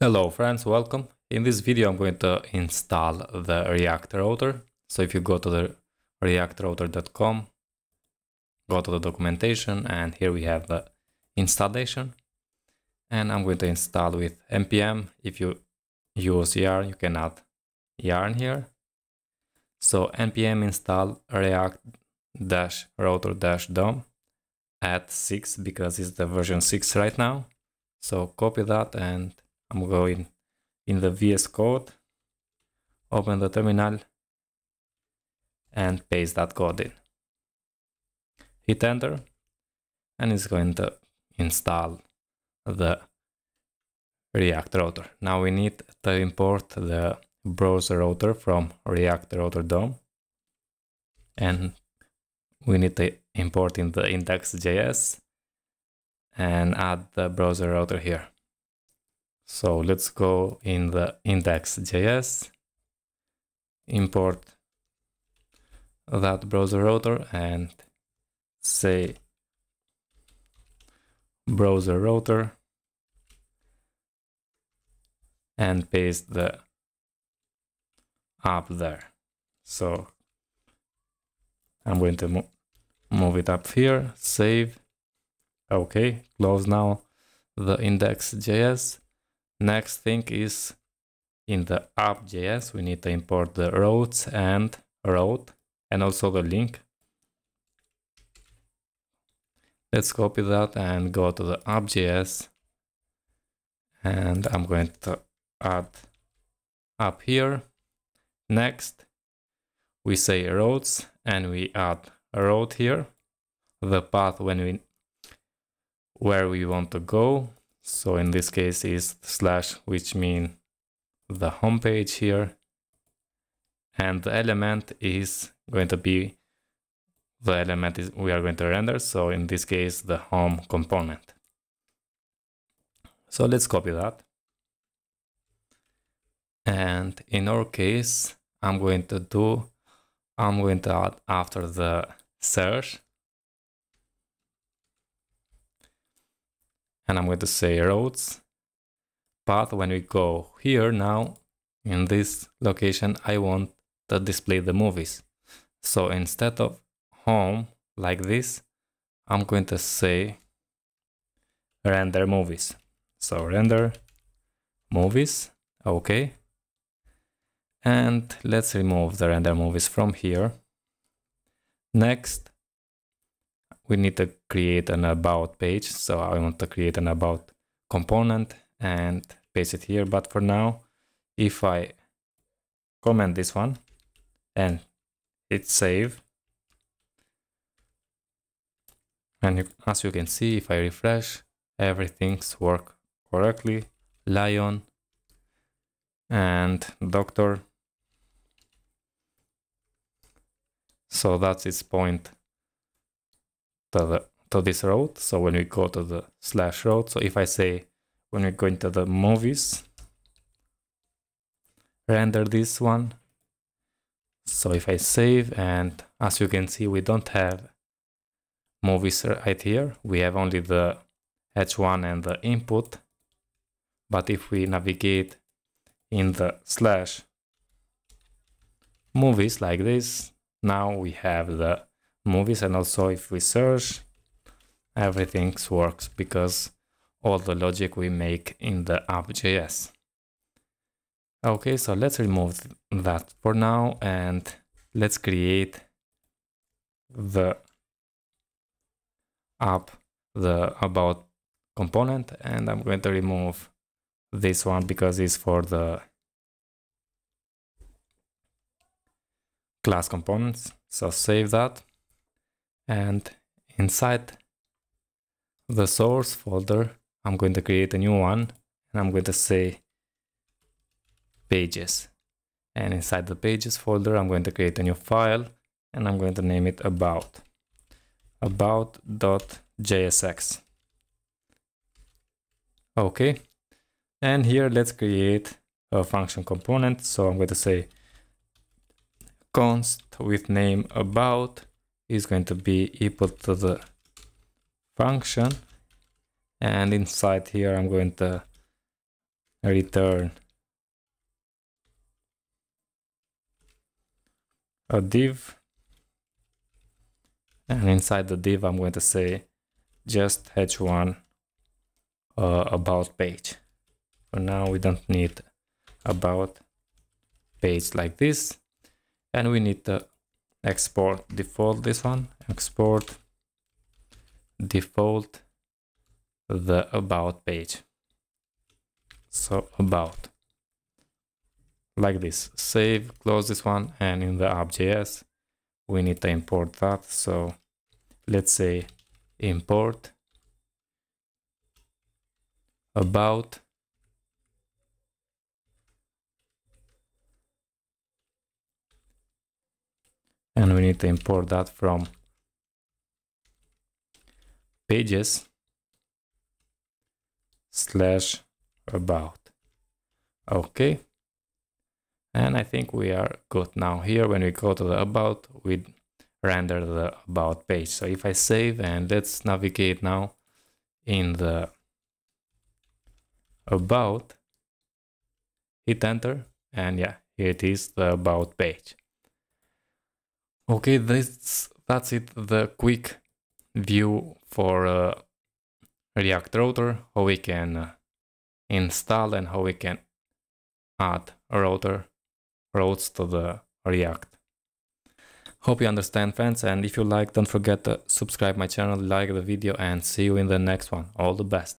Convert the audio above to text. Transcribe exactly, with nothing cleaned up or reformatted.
Hello friends, welcome. In this video I'm going to install the React Router. So if you go to the react router dot com, go to the documentation, and here we have the installation. And I'm going to install with npm. If you use yarn, you can add yarn here. So npm install react dash router dash dom at six, because it's the version six right now. So copy that, and I'm going in the V S Code, open the terminal, and paste that code in. Hit enter, and it's going to install the React Router. Now we need to import the browser router from react router dom, and we need to import in the index dot J S and add the browser router here. So let's go in the index dot J S, import that browser router, and say browser router, and paste the app there. So I'm going to mo move it up here, save. Okay, close now the index dot J S. Next thing is in the app dot J S, we need to import the routes and route, and also the link. Let's copy that and go to the app dot J S, and I'm going to add up here. Next, we say routes, and we add a route here, the path when we where we want to go. So in this case is slash, which means the home page here. And the element is going to be the element is we are going to render. So in this case, the home component. So let's copy that. And in our case, I'm going to do, I'm going to add after the search. And I'm going to say routes path. When we go here now in this location, I want to display the movies. So instead of home like this, I'm going to say render movies. So render movies. Okay. And let's remove the render movies from here. Next, we need to create an about page. So I want to create an about component and paste it here. But for now, if I comment this one and hit save, and as you can see, if I refresh, everything's work correctly. Lion and doctor. So that's its point to the, to this route. So when we go to the slash route, so if I say when we go into the movies, render this one. So if I save, and as you can see, we don't have movies right here. We have only the H one and the input. But if we navigate in the slash movies like this, now we have the movies. And also if we search, everything works, because all the logic we make in the app dot J S. Okay, so let's remove that for now, and let's create the app, the about component, and I'm going to remove this one because it's for the class components. So save that. And inside the source folder, I'm going to create a new one, and I'm going to say pages. And inside the pages folder, I'm going to create a new file, and I'm going to name it about, about dot J S X. Okay. And here, let's create a function component. So I'm going to say const with name about is going to be equal to the function, and inside here I'm going to return a div, and inside the div I'm going to say just h one uh, about page. For now we don't need about page like this, and we need to export default this one, export default the about page. So about, like this. Save, close this one, and in the app.js we need to import that. So let's say import about and we need to import that from pages slash about. Okay, and I think we are good now. Here when we go to the about, we render the about page. So if I save and let's navigate now in the about, hit enter, and yeah, here it is, the about page. Okay, this that's it, the quick view for uh, React Router, how we can uh, install and how we can add a router, routes to the React. Hope you understand, friends, and if you like, don't forget to subscribe my channel, like the video, and see you in the next one. All the best.